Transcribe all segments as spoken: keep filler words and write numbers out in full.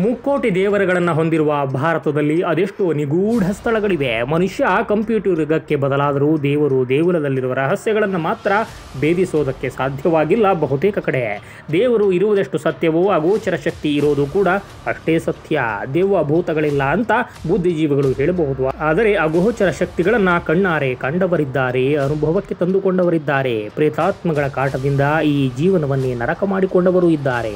ಮುಕ್ಕೋಟಿ ದೇವರುಗಳನ್ನು ಹೊಂದಿರುವ ಭಾರತದಲ್ಲಿ ಅದೆಷ್ಟೋ ನಿಗೂಢ ಸ್ಥಳಗಳಿವೆ. ಮನುಷ್ಯ ಕಂಪ್ಯೂಟರ್ ಯುಗಕ್ಕೆ ಬದಲಾದರೂ ದೇವರು ದೇಗುಲದಲ್ಲಿರುವ ರಹಸ್ಯಗಳನ್ನು ಮಾತ್ರ ಭೇದಿಸೋದಕ್ಕೆ ಸಾಧ್ಯವಾಗಿಲ್ಲ. ಬಹುತೇಕ ಕಡೆ ದೇವರು ಇರುವುದಷ್ಟು ಸತ್ಯವೋ ಅಗೋಚರ ಶಕ್ತಿ ಇರೋದು ಕೂಡ ಅಷ್ಟೇ ಸತ್ಯ. ದೇವ ಭೂತಗಳಿಲ್ಲ ಅಂತ ಬುದ್ಧಿಜೀವಿಗಳು ಹೇಳಬಹುದು, ಆದರೆ ಅಗೋಚರ ಶಕ್ತಿಗಳನ್ನು ಕಣ್ಣಾರೆ ಕಂಡವರಿದ್ದಾರೆ, ಅನುಭವಕ್ಕೆ ತಂದುಕೊಂಡವರಿದ್ದಾರೆ. ಪ್ರೇತಾತ್ಮಗಳ ಕಾಟದಿಂದ ಈ ಜೀವನವನ್ನೇ ನರಕ ಮಾಡಿಕೊಂಡವರು ಇದ್ದಾರೆ.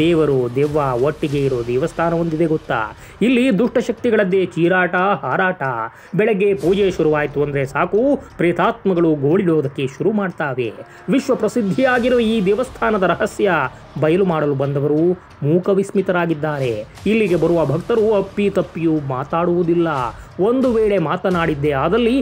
ದೇವರು ದೆವ್ವ ಒಟ್ಟಿಗೆ ಇರೋ ದೇವಸ್ಥಾನ ಹೊಂದಿದೆ ಗೊತ್ತಾ? ಇಲ್ಲಿ ದುಷ್ಟಶಕ್ತಿಗಳದ್ದೇ ಚೀರಾಟ ಹಾರಾಟ. ಬೆಳಗ್ಗೆ ಪೂಜೆ ಶುರುವಾಯಿತು ಅಂದರೆ ಸಾಕು, ಪ್ರೇತಾತ್ಮಗಳು ಗೋಳಿಡೋದಕ್ಕೆ ಶುರು ಮಾಡ್ತಾವೆ. ವಿಶ್ವ ಪ್ರಸಿದ್ಧಿಯಾಗಿರೋ ಈ ದೇವಸ್ಥಾನದ ರಹಸ್ಯ ಬಯಲು ಮಾಡಲು ಬಂದವರು ಮೂಕ ವಿಸ್ಮಿತರಾಗಿದ್ದಾರೆ. ಇಲ್ಲಿಗೆ ಬರುವ ಭಕ್ತರು ಅಪ್ಪಿ ತಪ್ಪಿಯೂ ಮಾತಾಡುವುದಿಲ್ಲ. ಒಂದು ವೇಳೆ ಮಾತನಾಡಿದ್ದೇ ಆದಲ್ಲಿ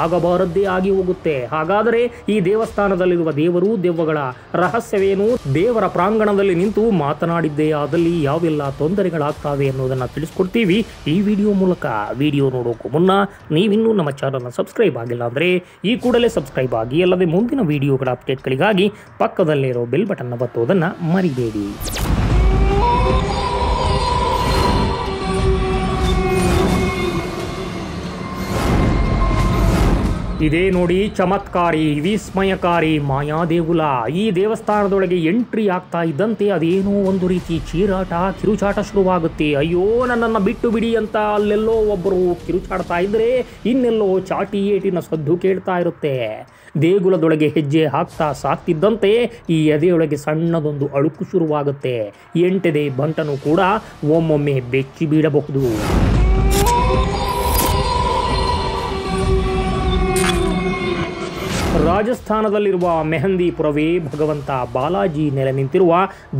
ಆಗಬಾರದ್ದೇ ಆಗಿ ಹೋಗುತ್ತೆ. ಹಾಗಾದರೆ ಈ ದೇವಸ್ಥಾನದಲ್ಲಿರುವ ದೇವರು ದೆವ್ವಗಳ ರಹಸ್ಯವೇನು? ದೇವರ ಪ್ರಾಂಗಣದಲ್ಲಿ ನಿಂತು ಮಾತನಾಡಿದ್ದೇ ಆದಲ್ಲಿ ಯಾವೆಲ್ಲ ತೊಂದರೆಗಳಾಗ್ತವೆ ಅನ್ನೋದನ್ನು ತಿಳಿಸ್ಕೊಡ್ತೀವಿ ಈ ವಿಡಿಯೋ ಮೂಲಕ. ವಿಡಿಯೋ ನೋಡೋಕ್ಕೂ ಮುನ್ನ ನೀವಿನ್ನೂ ನಮ್ಮ ಚಾನಲ್ನ ಸಬ್ಸ್ಕ್ರೈಬ್ ಆಗಿಲ್ಲ ಅಂದರೆ ಈ ಕೂಡಲೇ ಸಬ್ಸ್ಕ್ರೈಬ್ ಆಗಿ, ಅಲ್ಲದೆ ಮುಂದಿನ ವಿಡಿಯೋಗಳ ಅಪ್ಡೇಟ್ಗಳಿಗಾಗಿ ಪಕ್ಕದಲ್ಲಿರೋ ಬೆಲ್ ಬಟನ್ ಒತ್ತುವುದನ್ನು ಮರಿಬೇಡಿ. ಇದೇ ನೋಡಿ ಚಮತ್ಕಾರಿ ವಿಸ್ಮಯಕಾರಿ ಮಾಯಾ ದೇಗುಲ. ಈ ದೇವಸ್ಥಾನದೊಳಗೆ ಎಂಟ್ರಿ ಆಗ್ತಾ ಇದ್ದಂತೆ ಅದೇನೋ ಒಂದು ರೀತಿ ಚೀರಾಟ ಕಿರುಚಾಟ ಶುರುವಾಗುತ್ತೆ. ಅಯ್ಯೋ ನನ್ನನ್ನು ಬಿಟ್ಟು ಬಿಡಿ ಅಂತ ಅಲ್ಲೆಲ್ಲೋ ಒಬ್ಬರು ಕಿರುಚಾಡ್ತಾ ಇದ್ದರೆ ಇನ್ನೆಲ್ಲೋ ಚಾಟಿ ಏಟಿನ ಸದ್ದು ಕೇಳ್ತಾ ಇರುತ್ತೆ. ದೇಗುಲದೊಳಗೆ ಹೆಜ್ಜೆ ಹಾಕ್ತಾ ಸಾಕ್ತಿದ್ದಂತೆ ಈ ಎದೆಯೊಳಗೆ ಸಣ್ಣದೊಂದು ಅಳುಕು ಶುರುವಾಗುತ್ತೆ. ಎಂಟೆದೆ ಬಂಟನು ಕೂಡ ಒಮ್ಮೊಮ್ಮೆ ಬೆಚ್ಚಿ ಬೀಳಬಹುದು. ರಾಜಸ್ಥಾನದಲ್ಲಿರುವ ಮೆಹಂದಿಪುರವೇ ಭಗವಂತ ಬಾಲಾಜಿ ನೆಲೆ ನಿಂತಿರುವ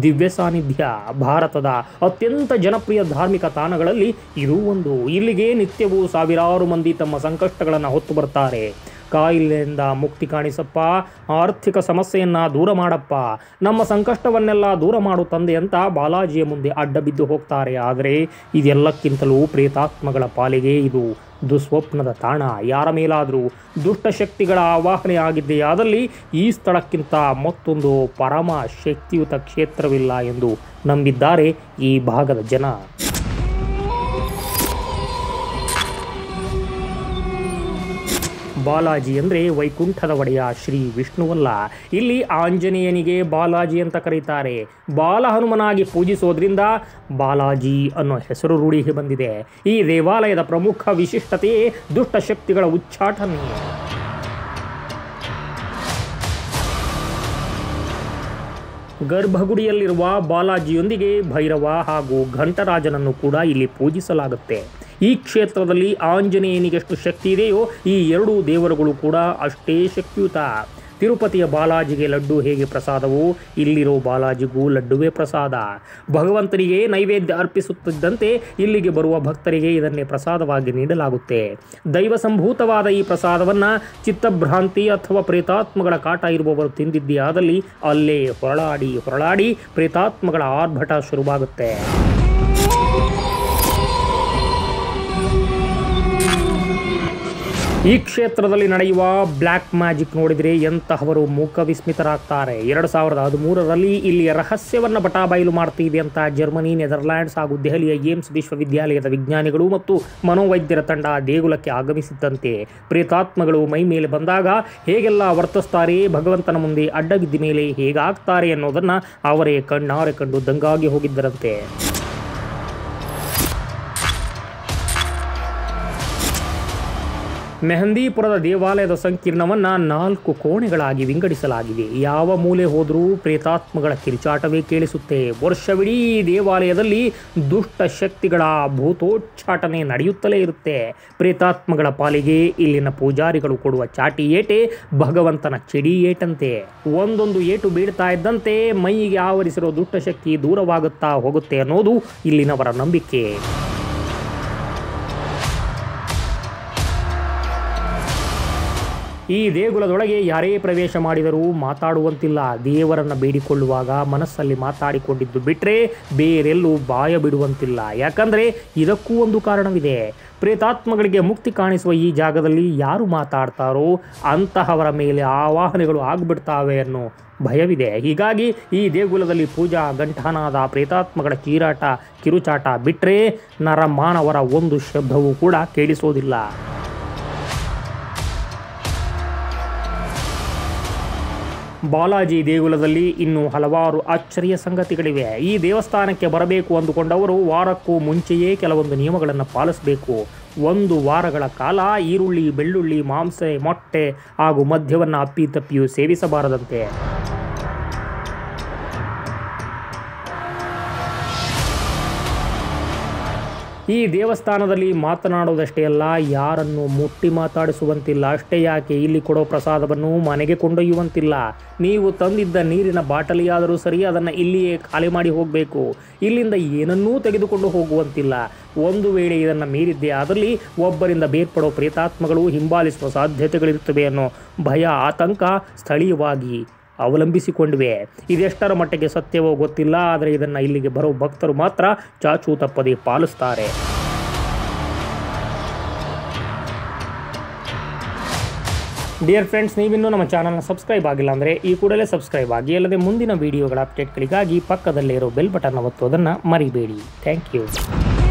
ದಿವ್ಯ ಸಾನ್ನಿಧ್ಯ. ಭಾರತದ ಅತ್ಯಂತ ಜನಪ್ರಿಯ ಧಾರ್ಮಿಕ ತಾಣಗಳಲ್ಲಿ ಇದು ಒಂದು. ಇಲ್ಲಿಗೆ ನಿತ್ಯವೂ ಸಾವಿರಾರು ಮಂದಿ ತಮ್ಮ ಸಂಕಷ್ಟಗಳನ್ನು ಹೊತ್ತು ಬರ್ತಾರೆ. ಕಾಯಿಲೆಯಿಂದ ಮುಕ್ತಿ ಕಾಣಿಸಪ್ಪ, ಆರ್ಥಿಕ ಸಮಸ್ಯೆಯನ್ನು ದೂರ ಮಾಡಪ್ಪ, ನಮ್ಮ ಸಂಕಷ್ಟವನ್ನೆಲ್ಲ ದೂರ ಮಾಡು ತಂದೆ ಅಂತ ಬಾಲಾಜಿಯ ಮುಂದೆ ಅಡ್ಡ ಬಿದ್ದು ಹೋಗ್ತಾರೆ. ಆದರೆ ಇದೆಲ್ಲಕ್ಕಿಂತಲೂ ಪ್ರೇತಾತ್ಮಗಳ ಪಾಲಿಗೆ ಇದು ದುಸ್ವಪ್ನದ ತಾಣ. ಯಾರ ಮೇಲಾದರೂ ದುಷ್ಟಶಕ್ತಿಗಳ ಆವಾಹನೆ ಆಗಿದೆಯಾದಲ್ಲಿ ಈ ಸ್ಥಳಕ್ಕಿಂತ ಮತ್ತೊಂದು ಪರಮ ಶಕ್ತಿಯುತ ಕ್ಷೇತ್ರವಿಲ್ಲ ಎಂದು ನಂಬಿದ್ದಾರೆ ಈ ಭಾಗದ ಜನ. ಬಾಲಾಜಿ ಅಂದರೆ ವೈಕುಂಠದ ಒಡೆಯ ಶ್ರೀ ವಿಷ್ಣುವಲ್ಲ. ಇಲ್ಲಿ ಆಂಜನೇಯನಿಗೆ ಬಾಲಾಜಿ ಅಂತ ಕರೀತಾರೆ. ಬಾಲಹನುಮನಾಗಿ ಪೂಜಿಸೋದ್ರಿಂದ ಬಾಲಾಜಿ ಅನ್ನೋ ಹೆಸರು ರೂಢಿಗೆ ಬಂದಿದೆ. ಈ ದೇವಾಲಯದ ಪ್ರಮುಖ ವಿಶಿಷ್ಟತೆ ದುಷ್ಟಶಕ್ತಿಗಳ ಉಚ್ಚಾಟನೆ. ಗರ್ಭಗುಡಿಯಲ್ಲಿರುವ ಬಾಲಾಜಿಯೊಂದಿಗೆ ಭೈರವ ಹಾಗೂ ಘಂಟರಾಜನನ್ನು ಕೂಡ ಇಲ್ಲಿ ಪೂಜಿಸಲಾಗುತ್ತೆ. ಈ ಕ್ಷೇತ್ರದಲ್ಲಿ ಆಂಜನೇಯನಿಗೆಷ್ಟು ಶಕ್ತಿ ಇದೆಯೋ ಈ ಎರಡೂ ದೇವರುಗಳು ಕೂಡ ಅಷ್ಟೇ ಶಕ್ತಿಯುತ. ತಿರುಪತಿಯ ಬಾಲಾಜಿಗೆ ಲಡ್ಡು ಹೇಗೆ ಪ್ರಸಾದವೋ ಇಲ್ಲಿರೋ ಬಾಲಾಜಿಗೂ ಲಡ್ಡುವೇ ಪ್ರಸಾದ. ಭಗವಂತನಿಗೆ ನೈವೇದ್ಯ ಅರ್ಪಿಸುತ್ತಿದ್ದಂತೆ ಇಲ್ಲಿಗೆ ಬರುವ ಭಕ್ತರಿಗೆ ಇದನ್ನೇ ಪ್ರಸಾದವಾಗಿ ನೀಡಲಾಗುತ್ತೆ. ದೈವ ಸಂಭೂತವಾದ ಈ ಪ್ರಸಾದವನ್ನು ಚಿತ್ತಭ್ರಾಂತಿ ಅಥವಾ ಪ್ರೇತಾತ್ಮಗಳ ಕಾಟ ಇರುವವರು ತಿಂದಿದ್ದೇ ಆದಲ್ಲಿ ಅಲ್ಲೇ ಹೊರಳಾಡಿ ಹೊರಳಾಡಿ ಪ್ರೇತಾತ್ಮಗಳ ಆರ್ಭಟ ಶುರುವಾಗುತ್ತೆ. ಈ ಕ್ಷೇತ್ರದಲ್ಲಿ ನಡೆಯುವ ಬ್ಲ್ಯಾಕ್ ಮ್ಯಾಜಿಕ್ ನೋಡಿದರೆ ಎಂತಹವರು ಮೂಕ ವಿಸ್ಮಿತರಾಗ್ತಾರೆ. ಎರಡು ಸಾವಿರದ ಹದಿಮೂರರಲ್ಲಿ ಇಲ್ಲಿ ರಹಸ್ಯವನ್ನು ಬಟಾಬಯಲು ಮಾಡ್ತೀವಿ ಅಂತ ಜರ್ಮನಿ, ನೆದರ್ಲ್ಯಾಂಡ್ಸ್ ಹಾಗೂ ದೆಹಲಿಯ ಏಮ್ಸ್ ವಿಶ್ವವಿದ್ಯಾಲಯದ ವಿಜ್ಞಾನಿಗಳು ಮತ್ತು ಮನೋವೈದ್ಯರ ತಂಡ ದೇಗುಲಕ್ಕೆ ಆಗಮಿಸಿದ್ದಂತೆ ಪ್ರೇತಾತ್ಮಗಳು ಮೈ ಮೇಲೆ ಬಂದಾಗ ಹೇಗೆಲ್ಲ ವರ್ತಿಸ್ತಾರೆ, ಭಗವಂತನ ಮುಂದೆ ಅಡ್ಡಗಿದ್ದ ಮೇಲೆ ಹೇಗಾಗ್ತಾರೆ ಅನ್ನೋದನ್ನು ಅವರೇ ಕಣ್ಣಾರೆ ಕಂಡು ದಂಗಾಗಿ ಹೋಗಿದ್ದರಂತೆ. ಮೆಹಂದಿಪುರದ ದೇವಾಲಯದ ಸಂಕೀರ್ಣವನ್ನು ನಾಲ್ಕು ಕೋಣೆಗಳಾಗಿ ವಿಂಗಡಿಸಲಾಗಿದೆ. ಯಾವ ಮೂಲೆ ಹೋದರೂ ಪ್ರೇತಾತ್ಮಗಳ ಕಿರುಚಾಟವೇ ಕೇಳಿಸುತ್ತೆ. ವರ್ಷವಿಡೀ ದೇವಾಲಯದಲ್ಲಿ ದುಷ್ಟ ಶಕ್ತಿಗಳ ಭೂತೋಚ್ಚಾಟನೆ ನಡೆಯುತ್ತಲೇ ಇರುತ್ತೆ. ಪ್ರೇತಾತ್ಮಗಳ ಪಾಲಿಗೆ ಇಲ್ಲಿನ ಪೂಜಾರಿಗಳು ಕೊಡುವ ಚಾಟಿ ಏಟೆ ಭಗವಂತನ ಚಿಡಿ ಏಟಂತೆ. ಒಂದೊಂದು ಏಟು ಬೀಳ್ತಾ ಇದ್ದಂತೆ ಮೈಯಿಗೆ ಆವರಿಸಿರೋ ದುಷ್ಟಶಕ್ತಿ ದೂರವಾಗುತ್ತಾ ಹೋಗುತ್ತೆ ಅನ್ನೋದು ಇಲ್ಲಿನವರ ನಂಬಿಕೆ. ಈ ದೇಗುಲದೊಳಗೆ ಯಾರೇ ಪ್ರವೇಶ ಮಾಡಿದರೂ ಮಾತಾಡುವಂತಿಲ್ಲ. ದೇವರನ್ನು ಬೇಡಿಕೊಳ್ಳುವಾಗ ಮನಸ್ಸಲ್ಲಿ ಮಾತಾಡಿಕೊಂಡಿದ್ದು ಬಿಟ್ಟರೆ ಬೇರೆಲ್ಲೂ ಬಾಯ ಬಿಡುವಂತಿಲ್ಲ. ಯಾಕಂದರೆ ಇದಕ್ಕೂ ಒಂದು ಕಾರಣವಿದೆ. ಪ್ರೇತಾತ್ಮಗಳಿಗೆ ಮುಕ್ತಿ ಕಾಣಿಸುವ ಈ ಜಾಗದಲ್ಲಿ ಯಾರು ಮಾತಾಡ್ತಾರೋ ಅಂತಹವರ ಮೇಲೆ ಆವಾಹನೆಗಳು ಆಗಿಬಿಡ್ತಾವೆ ಅನ್ನೋ ಭಯವಿದೆ. ಹೀಗಾಗಿ ಈ ದೇಗುಲದಲ್ಲಿ ಪೂಜಾ, ಗಂಠಾನಾದ, ಪ್ರೇತಾತ್ಮಗಳ ಕೀರಾಟ, ಕಿರುಚಾಟ ಬಿಟ್ಟರೆ ನರಮಾನವರ ಒಂದು ಶಬ್ದವೂ ಕೂಡ ಕೇಳಿಸೋದಿಲ್ಲ. ಬಾಲಾಜಿ ದೇಗುಲದಲ್ಲಿ ಇನ್ನೂ ಹಲವಾರು ಆಶ್ಚರ್ಯ ಸಂಗತಿಗಳಿವೆ. ಈ ದೇವಸ್ಥಾನಕ್ಕೆ ಬರಬೇಕು ಅಂದುಕೊಂಡವರು ವಾರಕ್ಕೂ ಮುಂಚೆಯೇ ಕೆಲವೊಂದು ನಿಯಮಗಳನ್ನು ಪಾಲಿಸಬೇಕು. ಒಂದು ವಾರಗಳ ಕಾಲ ಈರುಳ್ಳಿ, ಬೆಳ್ಳುಳ್ಳಿ, ಮಾಂಸ, ಮೊಟ್ಟೆ ಹಾಗೂ ಮದ್ಯವನ್ನು ಅಪ್ಪಿ ತಪ್ಪಿಯೂ ಸೇವಿಸಬಾರದಂತೆ. ಈ ದೇವಸ್ಥಾನದಲ್ಲಿ ಮಾತನಾಡುವುದಷ್ಟೇ ಅಲ್ಲ, ಯಾರನ್ನು ಮುಟ್ಟಿ ಮಾತಾಡಿಸುವಂತಿಲ್ಲ. ಅಷ್ಟೇ ಯಾಕೆ, ಇಲ್ಲಿ ಕೊಡೋ ಪ್ರಸಾದವನ್ನು ಮನೆಗೆ ಕೊಂಡೊಯ್ಯುವಂತಿಲ್ಲ. ನೀವು ತಂದಿದ್ದ ನೀರಿನ ಬಾಟಲಿಯಾದರೂ ಸರಿ ಅದನ್ನು ಇಲ್ಲಿಯೇ ಖಾಲಿ ಮಾಡಿ ಹೋಗಬೇಕು. ಇಲ್ಲಿಂದ ಏನನ್ನೂ ತೆಗೆದುಕೊಂಡು ಹೋಗುವಂತಿಲ್ಲ. ಒಂದು ವೇಳೆ ಇದನ್ನು ಮೀರಿದ್ದೇ ಅದರಲ್ಲಿ ಒಬ್ಬರಿಂದ ಬೇರ್ಪಡೋ ಪ್ರೇತಾತ್ಮಗಳು ಹಿಂಬಾಲಿಸುವ ಸಾಧ್ಯತೆಗಳಿರುತ್ತವೆ ಅನ್ನೋ ಭಯ, ಆತಂಕ ಸ್ಥಳೀಯವಾಗಿ ಅವಲಂಬಿಸಿಕೊಂಡಿವೆ. ಇದೆಷ್ಟರ ಮಟ್ಟಿಗೆ ಸತ್ಯವೋ ಗೊತ್ತಿಲ್ಲ, ಆದರೆ ಇದನ್ನು ಇಲ್ಲಿಗೆ ಬರೋ ಭಕ್ತರು ಮಾತ್ರ ಚಾಚೂ ತಪ್ಪದೆ ಪಾಲಿಸ್ತಾರೆ. ಡಿಯರ್ ಫ್ರೆಂಡ್ಸ್, ನೀವಿನ್ನೂ ನಮ್ಮ ಚಾನಲ್ನ ಸಬ್ಸ್ಕ್ರೈಬ್ ಆಗಿಲ್ಲ ಅಂದರೆ ಈ ಕೂಡಲೇ ಸಬ್ಸ್ಕ್ರೈಬ್ ಆಗಿ, ಅಲ್ಲದೆ ಮುಂದಿನ ವಿಡಿಯೋಗಳ ಅಪ್ಡೇಟ್ಗಳಿಗಾಗಿ ಪಕ್ಕದಲ್ಲೇ ಇರೋ ಬೆಲ್ ಬಟನ್ ಒತ್ತೋದನ್ನು ಮರಿಬೇಡಿ. Thank you.